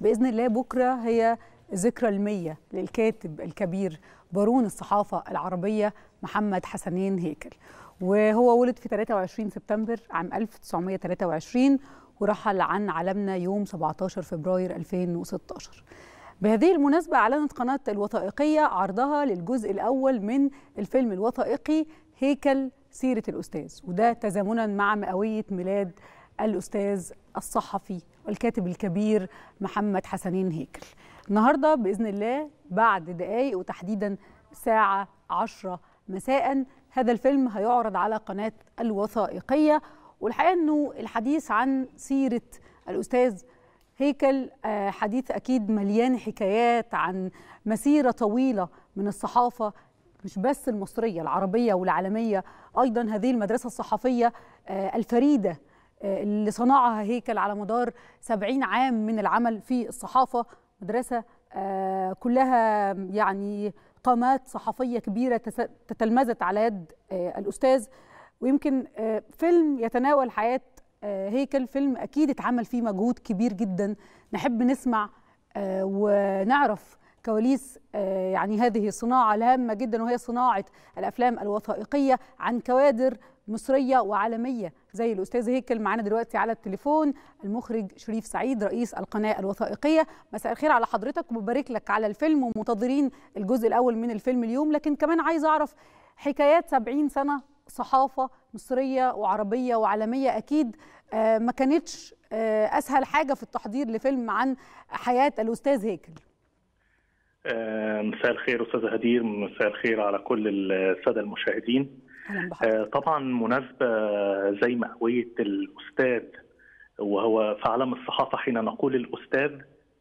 بإذن الله بكرة هي ذكرى 100 للكاتب الكبير بارون الصحافة العربية محمد حسنين هيكل، وهو ولد في 23 سبتمبر عام 1923 ورحل عن عالمنا يوم 17 فبراير 2016. بهذه المناسبة أعلنت قناة الوثائقية عرضها للجزء الأول من الفيلم الوثائقي هيكل سيرة الأستاذ، وده تزامنا مع مئوية ميلاد الأستاذ الصحفي والكاتب الكبير محمد حسنين هيكل. النهاردة بإذن الله بعد دقايق وتحديدا الساعة 10 مساء هذا الفيلم هيعرض على قناة الوثائقية. والحقيقة أنه الحديث عن سيرة الأستاذ هيكل حديث أكيد مليان حكايات عن مسيرة طويلة من الصحافة، مش بس المصرية، العربية والعالمية أيضا. هذه المدرسة الصحفية الفريدة اللي صنعها هيكل على مدار 70 عام من العمل في الصحافة، مدرسة كلها يعني قامات صحفية كبيرة تتلمذت على يد الأستاذ. ويمكن فيلم يتناول حياة هيكل، فيلم أكيد اتعمل فيه مجهود كبير جدا. نحب نسمع ونعرف كواليس يعني هذه الصناعة الهامة جدا، وهي صناعة الأفلام الوثائقية عن كوادر مصرية وعالمية زي الأستاذ هيكل. معانا دلوقتي على التليفون المخرج شريف سعيد رئيس القناة الوثائقية. مساء الخير على حضرتك وببارك لك على الفيلم ومنتظرين الجزء الأول من الفيلم اليوم، لكن كمان عايز أعرف حكايات 70 سنة صحافة مصرية وعربية وعالمية أكيد ما كانتش أسهل حاجة في التحضير لفيلم عن حياة الأستاذ هيكل. مساء الخير أستاذة هدير، مساء الخير على كل السادة المشاهدين. طبعا مناسبة زي مأوية الأستاذ، وهو في عالم الصحافة حين نقول الأستاذ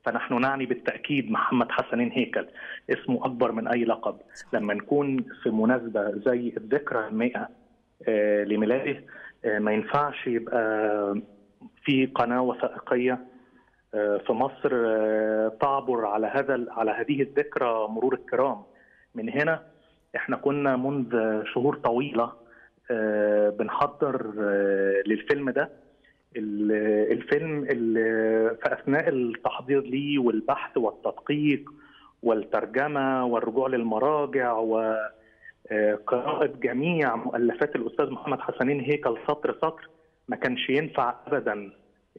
فنحن نعني بالتأكيد محمد حسنين هيكل، اسمه أكبر من أي لقب. لما نكون في مناسبة زي الذكرى 100 لميلاده ما ينفعش يبقى في قناة وثائقية في مصر تعبر على هذه الذكرى مرور الكرام. من هنا احنا كنا منذ شهور طويلة بنحضر للفيلم ده. الفيلم اللي في أثناء التحضير ليه والبحث والتدقيق والترجمة والرجوع للمراجع وقراءة جميع مؤلفات الأستاذ محمد حسنين هيكل سطر سطر، ما كانش ينفع أبدا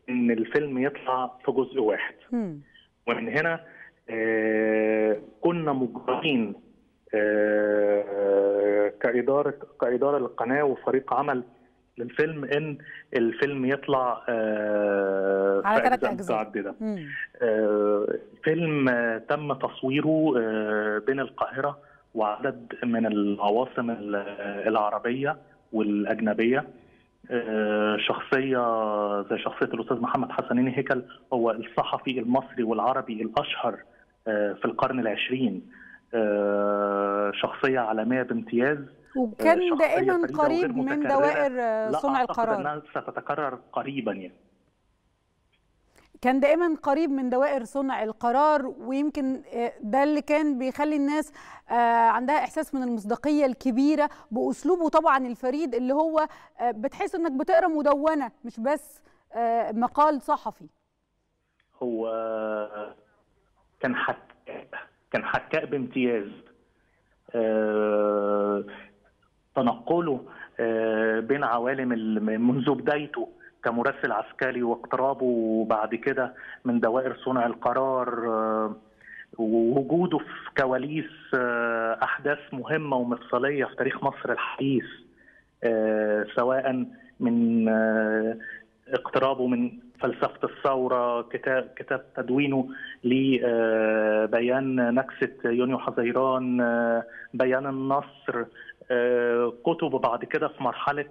إن الفيلم يطلع في جزء واحد. ومن هنا كنا مجبرين كإدارة للقناة وفريق عمل للفيلم ان الفيلم يطلع على 3 اجزاء متعدده. الفيلم تم تصويره بين القاهره وعدد من العواصم العربيه والاجنبيه. شخصيه زي شخصيه الاستاذ محمد حسنين هيكل هو الصحفي المصري والعربي الاشهر في القرن ال20، شخصيه عالميه بامتياز، وكان دائما قريب من دوائر صنع القرار. لا أعتقد أنها ستتكرر قريبا يعني. كان دائما قريب من دوائر صنع القرار، ويمكن ده اللي كان بيخلي الناس عندها إحساس من المصداقية الكبيرة بأسلوبه طبعا الفريد، اللي هو بتحس إنك بتقرأ مدونة مش بس مقال صحفي. هو كان حكاء بامتياز. تنقله بين عوالم منذ بدايته كمراسل عسكري واقترابه بعد كده من دوائر صنع القرار ووجوده في كواليس أحداث مهمة ومفصلية في تاريخ مصر الحديث، سواء من اقترابه من فلسفة الثورة، كتاب تدوينه لبيان نكسة يونيو حزيران، بيان النصر، كتب بعد كده في مرحلة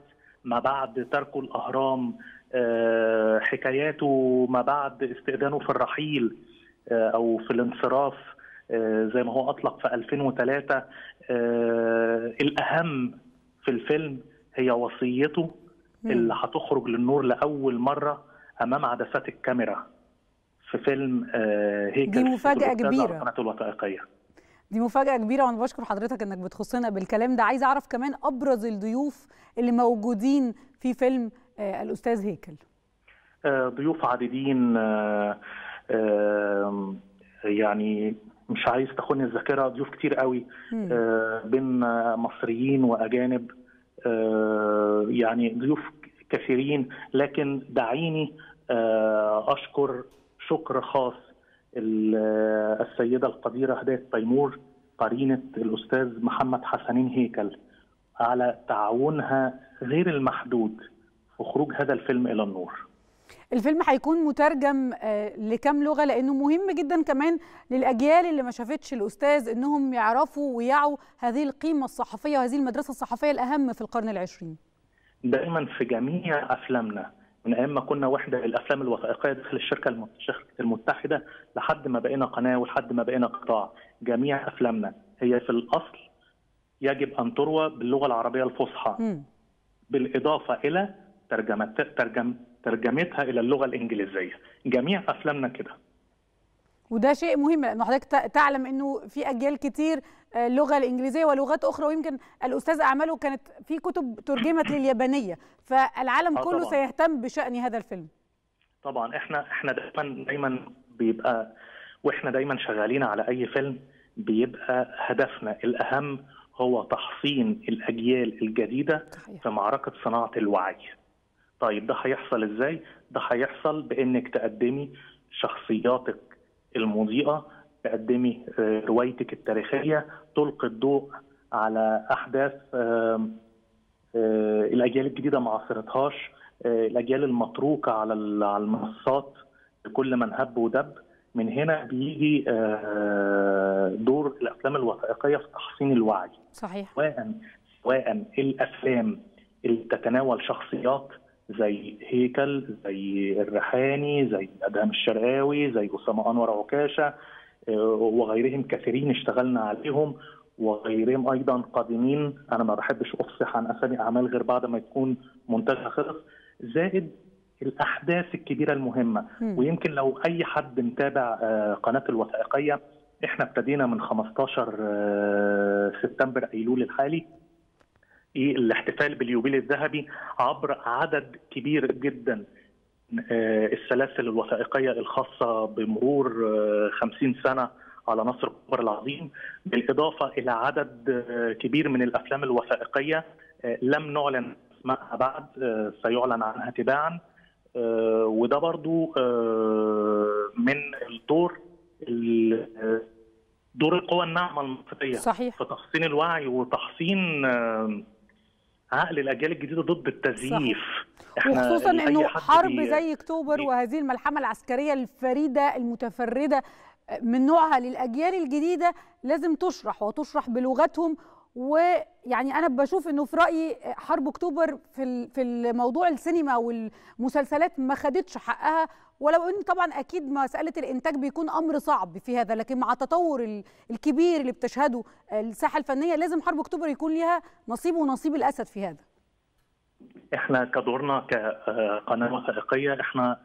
ما بعد تركه الأهرام، حكاياته ما بعد استئذانه في الرحيل أو في الانصراف زي ما هو أطلق في 2003. الأهم في الفيلم هي وصيته اللي هتخرج للنور لأول مرة أمام عدسات الكاميرا في فيلم هيكل. دي مفاجأة كبيرة. قناة الوثائقية. دي مفاجأة كبيرة، وأنا بشكر حضرتك إنك بتخصنا بالكلام ده. عايز أعرف كمان أبرز الضيوف اللي موجودين في فيلم الأستاذ هيكل. ضيوف عديدين، يعني مش عايز تخن الذاكره ضيوف كتير قوي بين مصريين واجانب، يعني ضيوف كثيرين، لكن دعيني اشكر شكر خاص السيده القديره هدايه تيمور قرينه الاستاذ محمد حسنين هيكل على تعاونها غير المحدود في خروج هذا الفيلم الى النور. الفيلم هيكون مترجم لكام لغه؟ لانه مهم جدا كمان للاجيال اللي ما شافتش الاستاذ انهم يعرفوا ويعوا هذه القيمه الصحفيه وهذه المدرسه الصحفيه الاهم في القرن العشرين. دائما في جميع افلامنا من ايام ما كنا واحده الافلام الوثائقيه داخل الشركه المتحده لحد ما بقينا قناه ولحد ما بقينا قطاع، جميع افلامنا هي في الاصل يجب ان تروى باللغه العربيه الفصحى بالاضافه الى ترجمتها الى اللغه الانجليزيه، جميع افلامنا كده. وده شيء مهم لان حضرتك تعلم انه في اجيال كتير اللغه الانجليزيه ولغات اخرى، ويمكن الاستاذ اعماله كانت في كتب ترجمت لليابانيه، فالعالم كله طبعًا سيهتم بشان هذا الفيلم. طبعا احنا دايما بيبقى، واحنا دايما شغالين على اي فيلم بيبقى هدفنا الاهم هو تحصين الاجيال الجديده في معركه صناعه الوعي. طيب ده هيحصل ازاي؟ ده هيحصل بانك تقدمي شخصياتك المضيئه، تقدمي روايتك التاريخيه، تلقي الضوء على احداث الاجيال الجديده ما عاصرتهاش، الاجيال المتروكه على المنصات لكل من هب ودب. من هنا بيجي دور الافلام الوثائقيه في تحصين الوعي. صحيح. سواء الافلام اللي تتناول شخصيات زي هيكل، زي الرحاني، زي ادهم الشرقاوي، زي اسامه انور عكاشه وغيرهم كثيرين اشتغلنا عليهم، وغيرهم ايضا قادمين. انا ما بحبش افصح عن اسامي اعمال غير بعد ما يكون منتجها خلص، زائد الاحداث الكبيره المهمه. ويمكن لو اي حد متابع قناه الوثائقيه، احنا ابتدينا من 15 سبتمبر ايلول الحالي الاحتفال باليوبيل الذهبي عبر عدد كبير جدا السلاسل الوثائقيه الخاصه بمرور 50 سنه على نصر اكتوبر العظيم، بالاضافه الى عدد كبير من الافلام الوثائقيه لم نعلن اسمها بعد سيعلن عنها تباعا. وده برضو من دور القوى الناعمه المصريه. صحيح. في تحصين الوعي وتحصين عقل الاجيال الجديده ضد التزييف. وخصوصا انه حرب زي اكتوبر وهذه الملحمه العسكريه الفريده المتفرده من نوعها للاجيال الجديده لازم تشرح وتشرح بلغتهم. ويعني انا بشوف انه في رايي حرب اكتوبر في الموضوع السينما والمسلسلات ما خدتش حقها، ولو ان طبعا اكيد مساله الانتاج بيكون امر صعب في هذا، لكن مع التطور الكبير اللي بتشهده الساحه الفنيه لازم حرب اكتوبر يكون ليها نصيب، ونصيب الاسد في هذا. احنا كدورنا كقناه وثائقيه احنا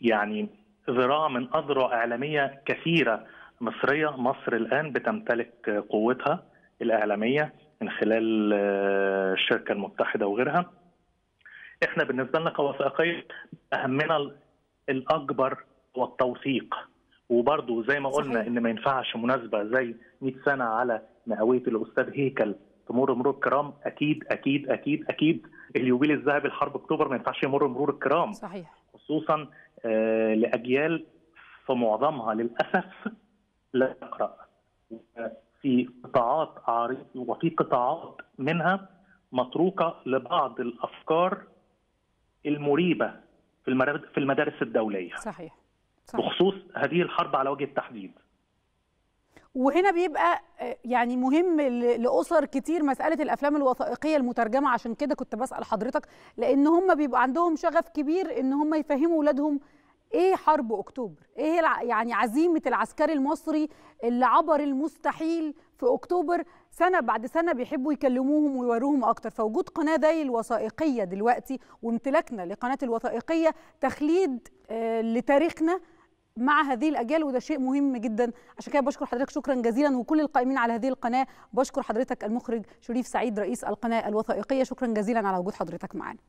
يعني ذراع من اذرع اعلاميه كثيره مصرية. مصر الآن بتمتلك قوتها الإعلامية من خلال الشركة المتحدة وغيرها. احنا بالنسبة لنا كوثائقية أهمنا الأكبر هو التوثيق، وبرضه زي ما قلنا إن ما ينفعش مناسبة زي 100 سنة على مئوية الأستاذ هيكل تمر مرور الكرام. أكيد أكيد أكيد أكيد اليوبيل الذهبي لحرب أكتوبر ما ينفعش يمر مرور الكرام. صحيح. خصوصا لأجيال في معظمها للأسف لا تقرأ، في قطاعات عريضة وفي قطاعات منها متروكة لبعض الأفكار المريبة في المدارس الدولية. صحيح. صحيح. بخصوص هذه الحرب على وجه التحديد. وهنا بيبقى يعني مهم لأسر كتير مسألة الأفلام الوثائقية المترجمة، عشان كده كنت بسأل حضرتك، لأن هم بيبقى عندهم شغف كبير إن هم يفهموا أولادهم ايه حرب اكتوبر، ايه يعني عزيمه العسكري المصري اللي عبر المستحيل في اكتوبر سنه بعد سنه، بيحبوا يكلموهم ويوروهم اكتر. فوجود قناه زي الوثائقيه دلوقتي وامتلاكنا لقناه الوثائقيه تخليد لتاريخنا مع هذه الاجيال، وده شيء مهم جدا. عشان كده بشكر حضرتك شكرا جزيلا، وكل القائمين على هذه القناه. بشكر حضرتك المخرج شريف سعيد رئيس القناه الوثائقيه، شكرا جزيلا على وجود حضرتك معنا.